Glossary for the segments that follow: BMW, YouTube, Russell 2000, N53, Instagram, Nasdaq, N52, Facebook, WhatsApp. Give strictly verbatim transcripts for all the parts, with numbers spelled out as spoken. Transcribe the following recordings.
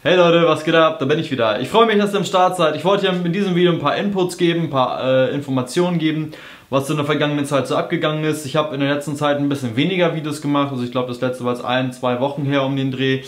Hey Leute, was geht ab? Da bin ich wieder. Ich freue mich, dass ihr am Start seid. Ich wollte ja in diesem Video ein paar Inputs geben, ein paar äh, Informationen geben, was in der vergangenen Zeit so abgegangen ist. Ich habe in der letzten Zeit ein bisschen weniger Videos gemacht, also ich glaube das letzte war jetzt ein, zwei Wochen her um den Dreh.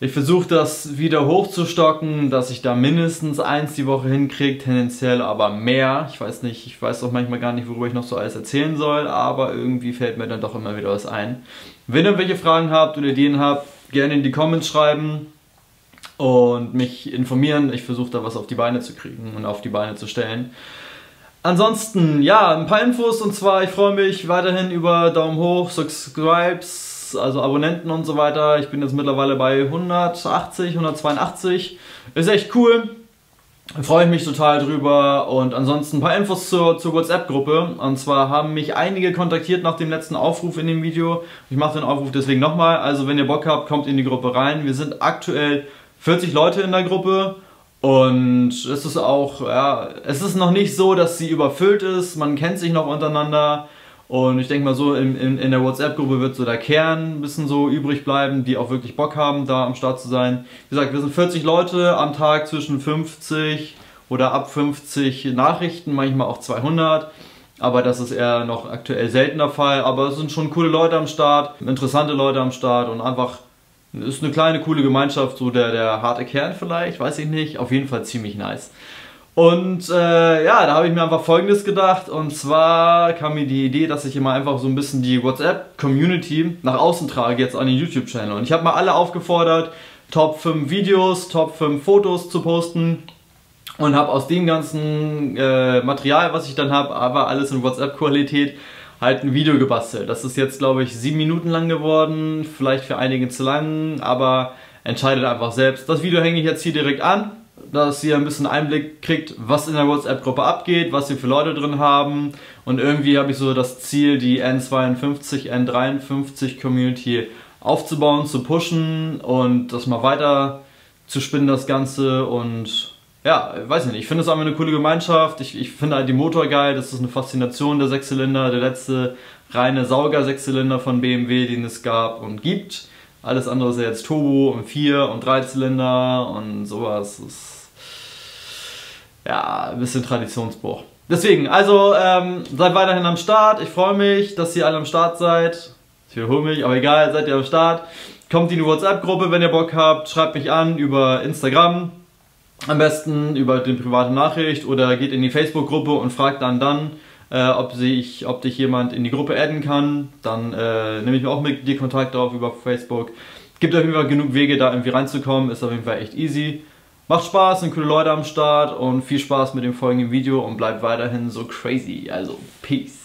Ich versuche das wieder hochzustocken, dass ich da mindestens eins die Woche hinkriege, tendenziell aber mehr. Ich weiß nicht, ich weiß auch manchmal gar nicht, worüber ich noch so alles erzählen soll, aber irgendwie fällt mir dann doch immer wieder was ein. Wenn ihr welche Fragen habt oder Ideen habt, gerne in die Comments schreiben und mich informieren. Ich versuche da was auf die Beine zu kriegen und auf die Beine zu stellen. Ansonsten, ja, ein paar Infos, und zwar, ich freue mich weiterhin über Daumen hoch, Subscribes, also Abonnenten und so weiter. Ich bin jetzt mittlerweile bei hundertachtzig, hundertzweiundachtzig. Ist echt cool. Freue ich mich total drüber. Und ansonsten ein paar Infos zur, zur WhatsApp-Gruppe. Und zwar haben mich einige kontaktiert nach dem letzten Aufruf in dem Video. Ich mache den Aufruf deswegen nochmal. Also wenn ihr Bock habt, kommt in die Gruppe rein. Wir sind aktuell vierzig Leute in der Gruppe und es ist auch, ja, es ist noch nicht so, dass sie überfüllt ist, man kennt sich noch untereinander und ich denke mal so, in, in, in der WhatsApp-Gruppe wird so der Kern ein bisschen so übrig bleiben, die auch wirklich Bock haben, da am Start zu sein. Wie gesagt, wir sind vierzig Leute, am Tag zwischen fünfzig oder ab fünfzig Nachrichten, manchmal auch zweihundert. Aber das ist eher noch aktuell seltener Fall, aber es sind schon coole Leute am Start, interessante Leute am Start und einfach... Ist eine kleine, coole Gemeinschaft, so der, der harte Kern vielleicht, weiß ich nicht. Auf jeden Fall ziemlich nice. Und äh, ja, da habe ich mir einfach Folgendes gedacht. Und zwar kam mir die Idee, dass ich immer einfach so ein bisschen die WhatsApp-Community nach außen trage, jetzt an den YouTube-Channel. Und ich habe mal alle aufgefordert, Top fünf Videos, Top fünf Fotos zu posten. Und habe aus dem ganzen äh, Material, was ich dann habe, aber alles in WhatsApp-Qualität, halt ein Video gebastelt. Das ist jetzt, glaube ich, sieben Minuten lang geworden, vielleicht für einige zu lang, aber entscheidet einfach selbst. Das Video hänge ich jetzt hier direkt an, dass ihr ein bisschen Einblick kriegt, was in der WhatsApp-Gruppe abgeht, was wir für Leute drin haben, und irgendwie habe ich so das Ziel, die N zweiundfünfzig, N dreiundfünfzig Community aufzubauen, zu pushen und das mal weiter zu spinnen, das Ganze. Und ja, weiß nicht, ich finde es einfach eine coole Gemeinschaft, ich, ich finde halt den Motor geil, das ist eine Faszination, der Sechszylinder, der letzte reine Sauger-Sechszylinder von B M W, den es gab und gibt. Alles andere ist ja jetzt Turbo und vier und Dreizylinder und sowas, ist ja ein bisschen Traditionsbruch. Deswegen, also ähm, seid weiterhin am Start, ich freue mich, dass ihr alle am Start seid, ich wiederhole mich, aber egal, seid ihr am Start. Kommt in die WhatsApp-Gruppe, wenn ihr Bock habt, schreibt mich an über Instagram. Am besten über die private Nachricht oder geht in die Facebook-Gruppe und fragt dann dann, äh, ob, sich, ob dich jemand in die Gruppe adden kann. Dann äh, nehme ich mir auch mit dir Kontakt auf über Facebook. Es gibt auf jeden Fall genug Wege, da irgendwie reinzukommen. Ist auf jeden Fall echt easy. Macht Spaß, sind coole Leute am Start und viel Spaß mit dem folgenden Video und bleibt weiterhin so crazy. Also, peace.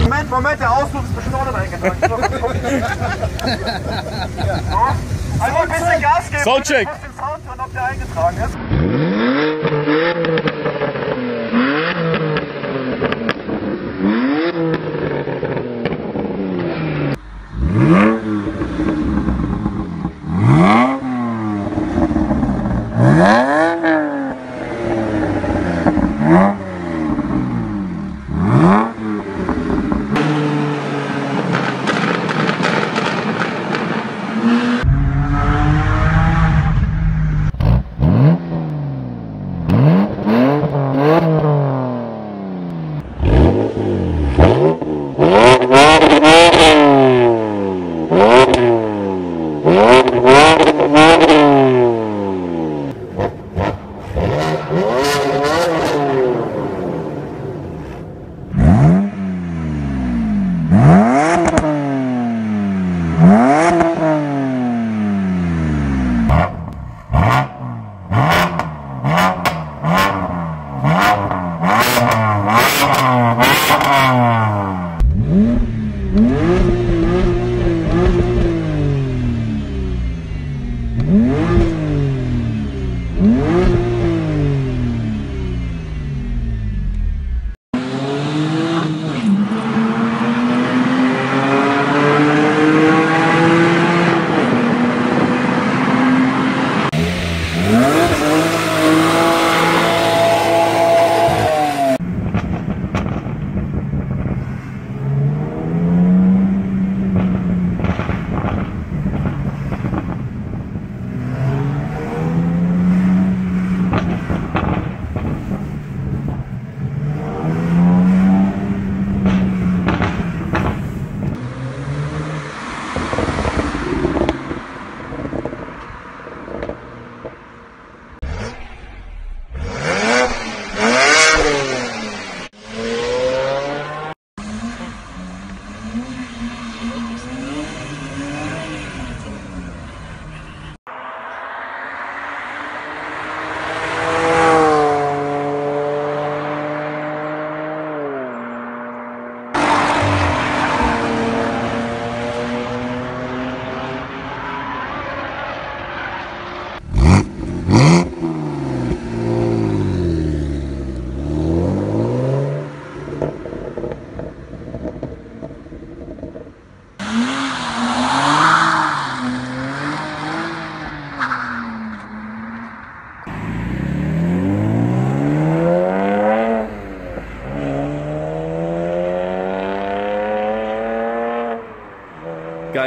Moment, Moment, der Ausflug ist bestimmt auch noch eingetragen. Also ein bisschen Gas geben, Sound check. Muss den Sound hören, ob der eingetragen ist. Oh.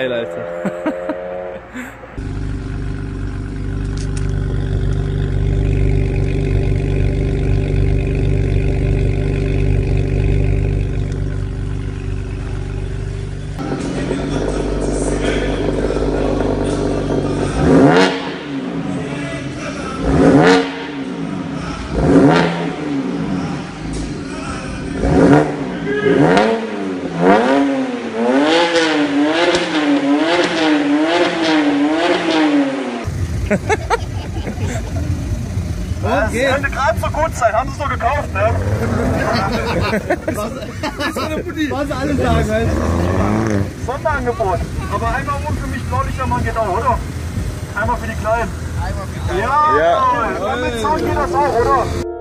geil, Alter. Okay. Das könnte gerade so gut sein, haben sie es doch gekauft, ne? Was sie alle sagen, halt. Sonderangebot. Aber einmal um für mich blaulicher Mann, genau, oder? Einmal für die Kleinen. Einmal für die Kleinen. Ja, ja. Damit zahlt ihr das auch, oder?